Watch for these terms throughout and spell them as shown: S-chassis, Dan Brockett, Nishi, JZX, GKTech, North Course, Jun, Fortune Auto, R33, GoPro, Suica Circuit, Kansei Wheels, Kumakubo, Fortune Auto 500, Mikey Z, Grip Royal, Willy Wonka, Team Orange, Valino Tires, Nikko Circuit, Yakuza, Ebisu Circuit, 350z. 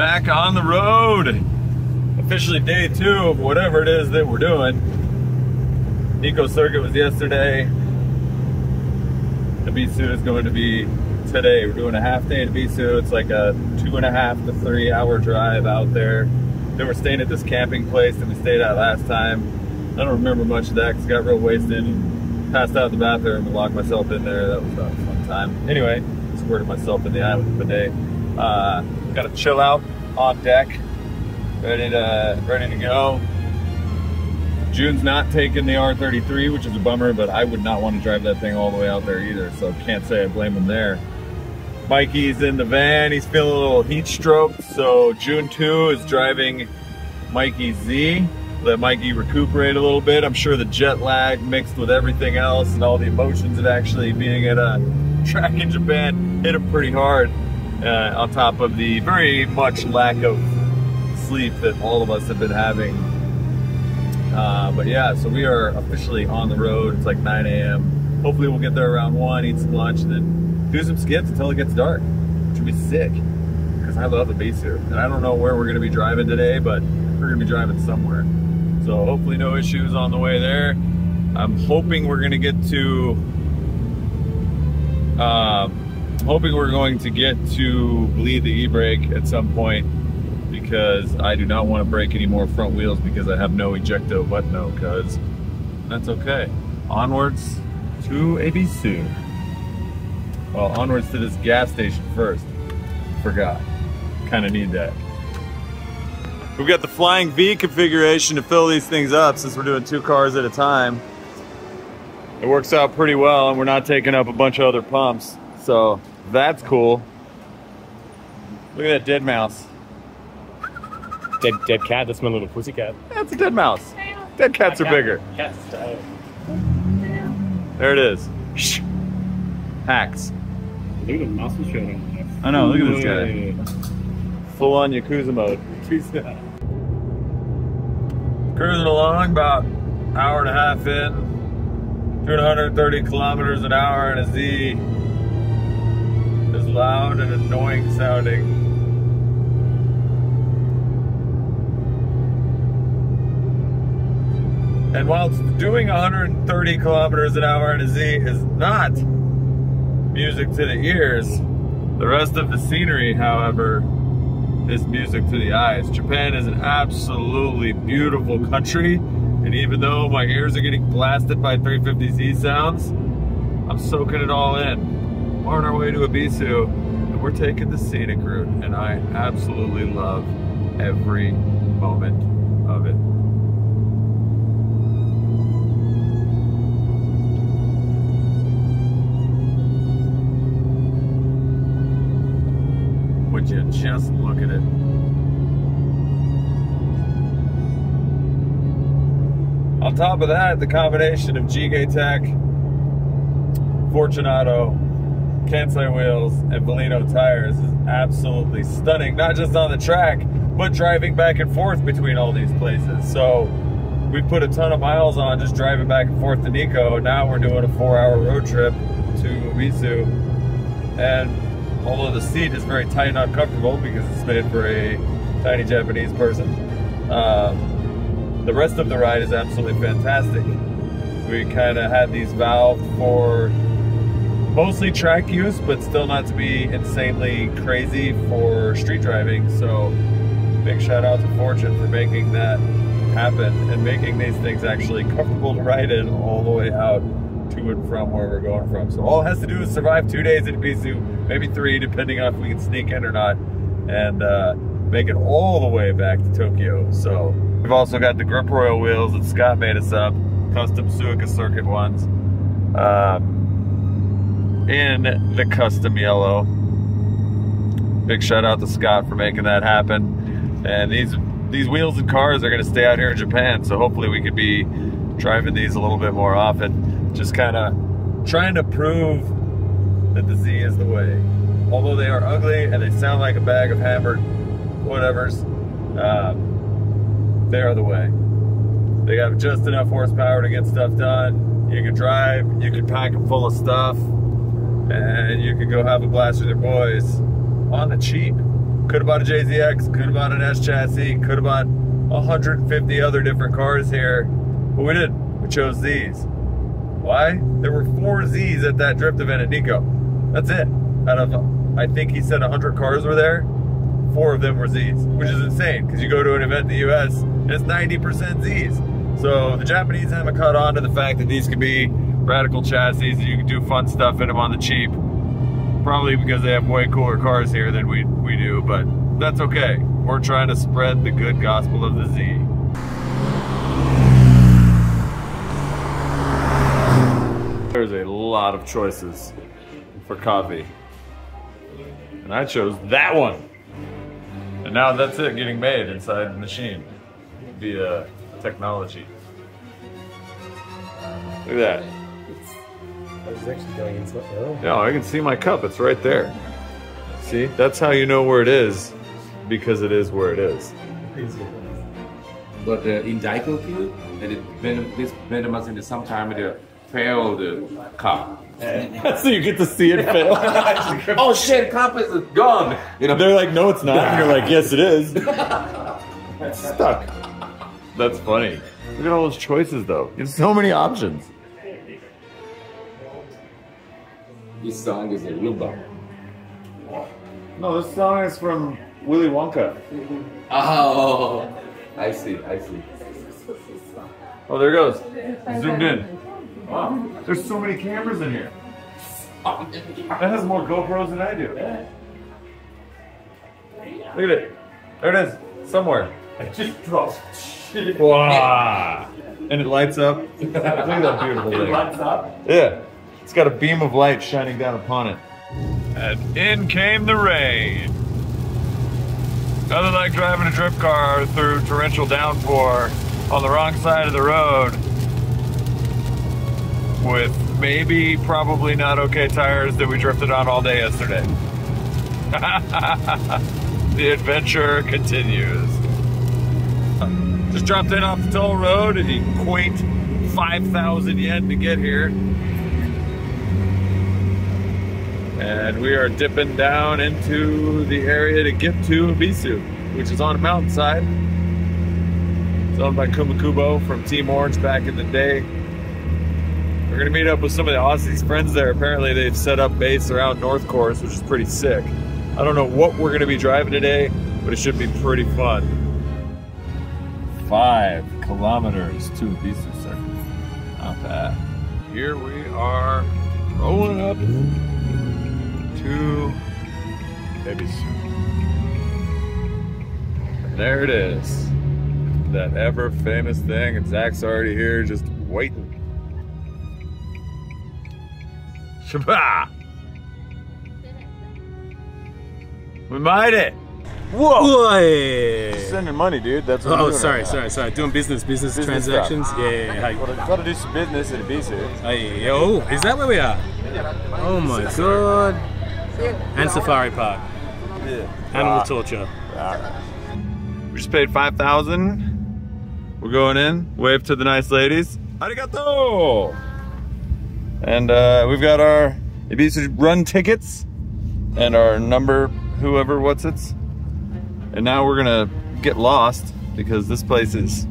back on the road. Officially day 2 of whatever it is that we're doing. Nikko Circuit was yesterday. Ebisu is going to be today. We're doing a half day at Ebisu. It's like a 2.5 to 3 hour drive out there. Then we're staying at this camping place that we stayed at last time. I don't remember much of that because I got real wasted and passed out in the bathroom and locked myself in there. That was not a fun time. Anyway, squirted myself in the eye with the bidet. Got to chill out on deck. Ready to go. June's not taking the R33, which is a bummer, but I would not want to drive that thing all the way out there either, so can't say I blame him there. Mikey's in the van. He's feeling a little heat stroke, so June 2 is driving Mikey Z. Let Mikey recuperate a little bit. I'm sure the jet lag mixed with everything else and all the emotions of actually being at a track in Japan hit him pretty hard, on top of the very much lack of sleep that all of us have been having. But yeah, so we are officially on the road. It's like 9 a.m. Hopefully we'll get there around 1, eat some lunch, and then do some skips until it gets dark, which would be sick, because I love Ebisu. And I don't know where we're going to be driving today, but we're going to be driving somewhere. So hopefully no issues on the way there. I'm hoping we're going to get to... hoping we're going to get to bleed the e-brake at some point, because I do not want to break any more front wheels because I have no ejecto button, no, because that's okay. Onwards to Ebisu. Well, onwards to this gas station first. Forgot. Kind of need that. We've got the flying V configuration to fill these things up since we're doing 2 cars at a time. It works out pretty well, and we're not taking up a bunch of other pumps, so that's cool. Look at that dead mouse. Dead cat, that's my little pussy cat. That's a dead mouse. Dead cats are bigger. Cats die. There it is. Hacks. Look at the muscle shirt on. I know, look at this guy. Full on Yakuza mode. Cruising along, about 1.5 hours in. Doing 130 kilometers an hour in a Z. It's loud and annoying sounding. And while doing 130 kilometers an hour in a Z is not music to the ears, the rest of the scenery, however, is music to the eyes. Japan is an absolutely beautiful country, and even though my ears are getting blasted by 350z sounds, I'm soaking it all in. We're on our way to Ebisu, and we're taking the scenic route, and I absolutely love every moment of it. You just look at it. On top of that, the combination of GKTech, Fortune Auto, Kansei Wheels, and Valino Tires is absolutely stunning, not just on the track, but driving back and forth between all these places. So we put a ton of miles on just driving back and forth to Nikko. Now we're doing a 4-hour road trip to Ebisu, and although the seat is very tight and uncomfortable because it's made for a tiny Japanese person, the rest of the ride is absolutely fantastic. We kind of had these valved for mostly track use, but still not to be insanely crazy for street driving. So big shout out to Fortune for making that happen and making these things actually comfortable to ride in all the way out to and from where we're going from. So all it has to do is survive 2 days at Ebisu, maybe 3, depending on if we can sneak in or not, and make it all the way back to Tokyo. So we've also got the Grip Royal wheels that Scott made us up, custom Suica Circuit ones, in the custom yellow. Big shout out to Scott for making that happen. And these wheels and cars are gonna stay out here in Japan, so hopefully we could be driving these a little bit more often. Just kind of trying to prove that the Z is the way. Although they are ugly and they sound like a bag of hammered whatevers, they are the way. They have just enough horsepower to get stuff done. You can drive, you can pack them full of stuff, and you can go have a blast with your boys on the cheap. could have bought a JZX, could have bought an S-chassis, could have bought 150 other different cars here, but we didn't. We chose Zs. Why? There were 4 Zs at that drift event at Nikko. That's it. Out of, I think he said 100 cars were there, 4 of them were Zs, which is insane, because you go to an event in the U.S. and it's 90% Zs. So the Japanese haven't caught on to the fact that these could be radical chassis and you can do fun stuff in them on the cheap. Probably because they have way cooler cars here than we do, but that's okay. We're trying to spread the good gospel of the Z. There's a lot of choices for coffee. And I chose that one. And now that's it getting made inside the machine via technology. Look at that. It's actually going in so early. Yeah, I can see my cup. It's right there. See? That's how you know where it is, because it is where it is. But in Daiko field, this venomous in the sometime it failed the cup. So you get to see it fail. Oh shit, cup is gone. You know, they're like, no, it's not. And you're like, yes, it is. It's stuck. That's funny. Look at all those choices, though. There's so many options. This song is a luba. No, this song is from Willy Wonka. Oh, I see, I see. Oh, there it goes. Zoomed in. Wow, there's so many cameras in here. That has more GoPros than I do. Look at it. There it is, somewhere. I just dropped shit. Wow. And it lights up. Look at that beautiful thing. It lights up? Yeah. It's got a beam of light shining down upon it. And in came the rain. Nothing like driving a drift car through torrential downpour on the wrong side of the road with maybe, probably not okay tires that we drifted on all day yesterday. The adventure continues. Just dropped in off the toll road and you quaint 5,000 yen to get here. And we are dipping down into the area to get to Ebisu, which is on a mountainside. It's owned by Kumakubo from Team Orange back in the day. We're gonna meet up with some of the Aussies' friends there. Apparently they've set up base around North Course, which is pretty sick. I don't know what we're gonna be driving today, but it should be pretty fun. 5 kilometers to Ebisu Circuit. Not bad. Here we are rolling up to Ebisu. There it is. That ever famous thing, and Zach's already here just waiting. Shabba! We made it! Whoa! You're sending money, dude. That's what I'm doing. Oh, sorry, right now. Sorry. Doing business transactions. Stuff. Yeah. Got to do some business at Ebisu. Hey, yo, is that where we are? Oh my god. And Safari Park. Yeah. Animal torture. We just paid 5,000. We're going in. Wave to the nice ladies. Arigato! And we've got our Ebisu run tickets and our number, whoever, what's it's. And now we're gonna get lost because this place is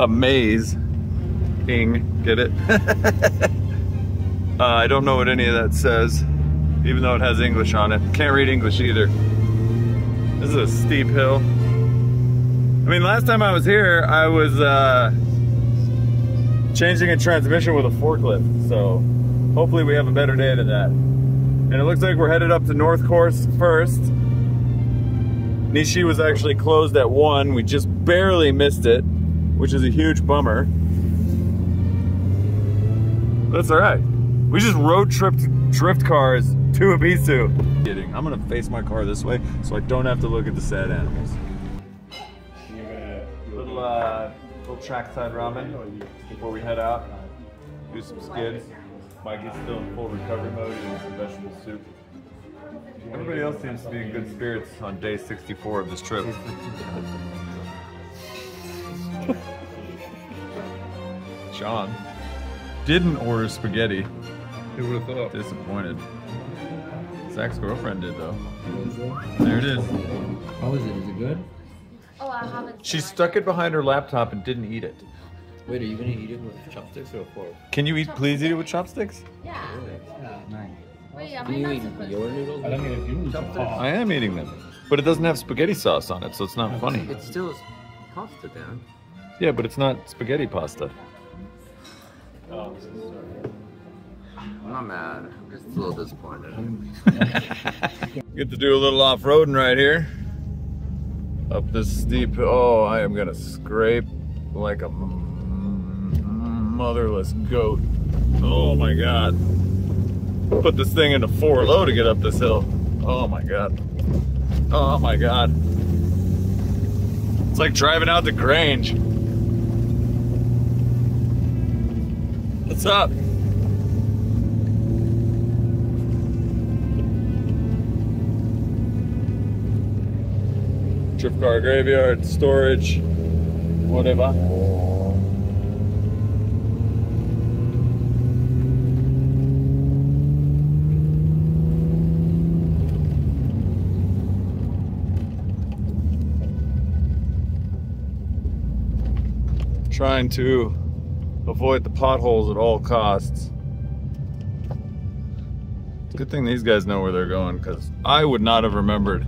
amazing. Get it? I don't know what any of that says, even though it has English on it. Can't read English either. This is a steep hill. I mean, last time I was here, I was changing a transmission with a forklift, so hopefully we have a better day than that. And it looks like we're headed up to North Course first. Nishi was actually closed at 1. We just barely missed it, which is a huge bummer. That's all right. We just road tripped drift cars to Ebisu. Kidding. I'm gonna face my car this way so I don't have to look at the sad animals. Little trackside ramen before we head out. Do some skids. Mikey's still in full recovery mode, eating some vegetable soup. Everybody else seems to be in good spirits on day 64 of this trip. John didn't order spaghetti. Who would have thought? Disappointed. Zach's girlfriend did though. There it is. How is it? Is it good? Oh, I haven't. She stuck it behind her laptop and didn't eat it. Wait, are you gonna eat it with chopsticks or a fork? Can you eat? Please eat it with chopsticks. Yeah. Yeah. Nice. Wait, am I not supposed to? Noodles? I don't eat noodles. I am eating them, but it doesn't have spaghetti sauce on it, so it's not funny. It's still pasta, Dan. Yeah, but it's not spaghetti pasta. Oh, this is sorry. I'm not mad. I'm just a little disappointed. Get to do a little off-roading right here. Up this steep. Oh, I am gonna scrape like a motherless goat. Oh my god. Put this thing into four low to get up this hill. Oh my god. Oh my god. It's like driving out to Grange. What's up? Drift car graveyard, storage, whatever. Trying to avoid the potholes at all costs. It's a good thing these guys know where they're going, because I would not have remembered.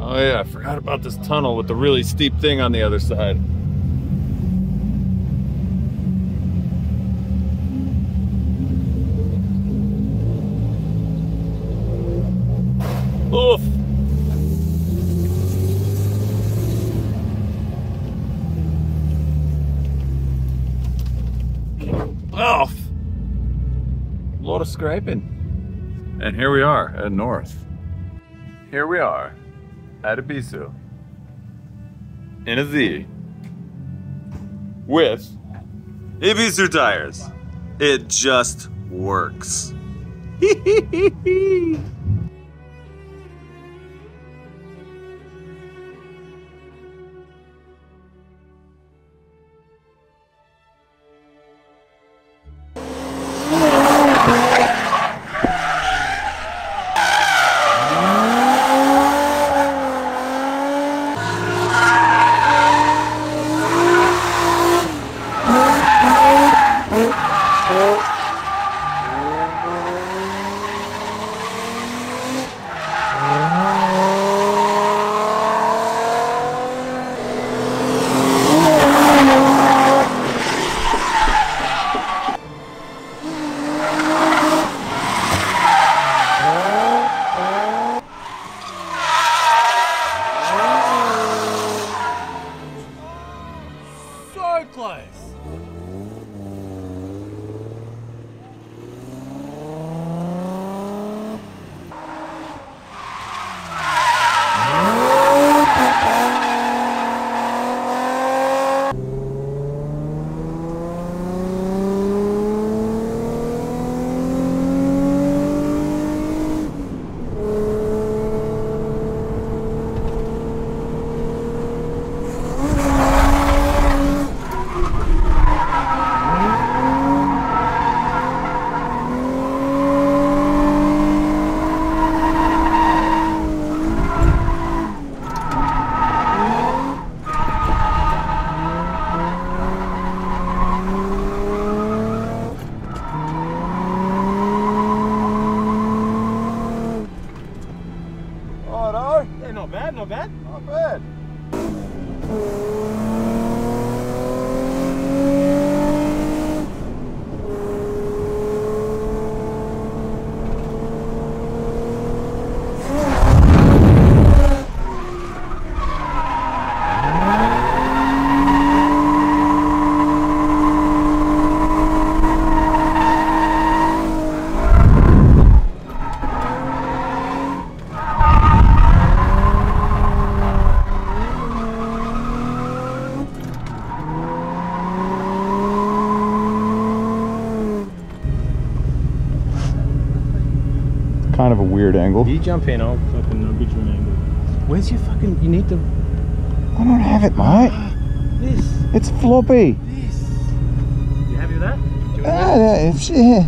Oh yeah, I forgot about this tunnel with the really steep thing on the other side. Oof! Off. A lot of scraping. And here we are at North. Here we are at Ebisu in a Z with Ebisu tires. It just works. Of a weird angle. You jump in, I'll fucking get you an angle. Where's your fucking? You need to. I don't have it, mate. This. It's floppy. This. You happy with that? Yeah.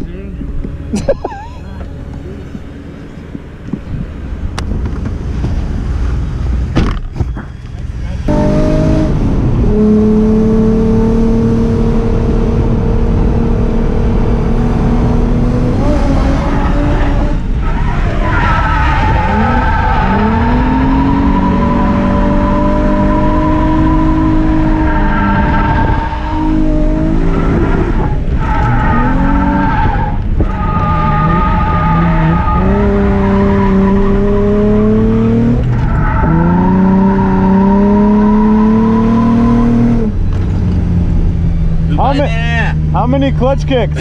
How many clutch kicks?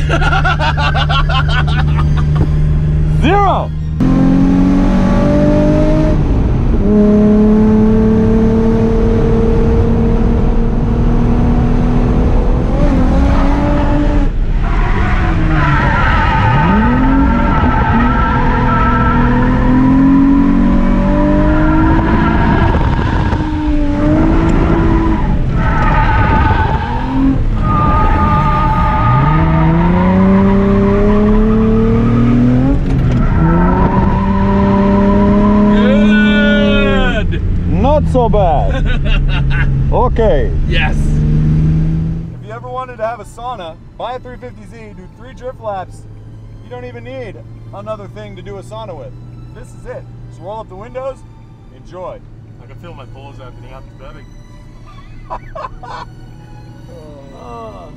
Zero! So bad. Okay. Yes. If you ever wanted to have a sauna, buy a 350Z, do 3 drift laps. You don't even need another thing to do a sauna with. This is it. Just roll up the windows, enjoy. I can feel my balls opening up. It's perfect. Oh.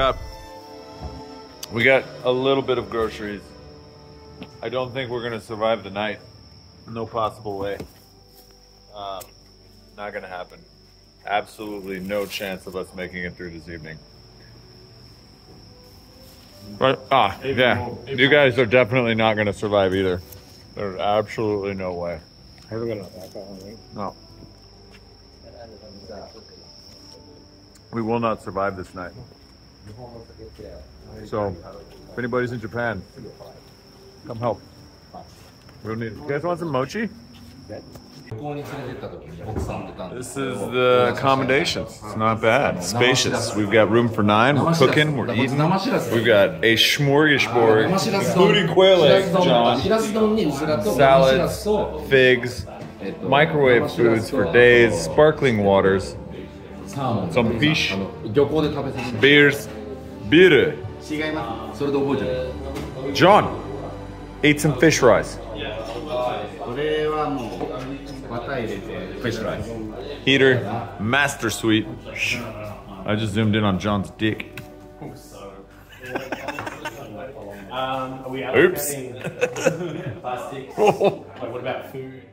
Up. We got a little bit of groceries. I don't think we're gonna survive the night. No possible way. Not gonna happen. Absolutely no chance of us making it through this evening. Right? Ah, yeah. You guys are definitely not gonna survive either. There's absolutely no way. I haven't got enough alcohol, right? No. We will not survive this night. So, if anybody's in Japan, come help. We'll need. You guys want some mochi? This is the accommodations. It's not bad. Spacious. We've got room for 9. We're cooking. We're eating. We've got a smorgasbord, including kwele, John, salads, figs, microwave foods for days, sparkling waters, some fish, beers, beer. John, eat some fish rice. Fish rice. Heater, master suite. I just zoomed in on John's dick. Oops. Oops. Plastics? Like, what about food?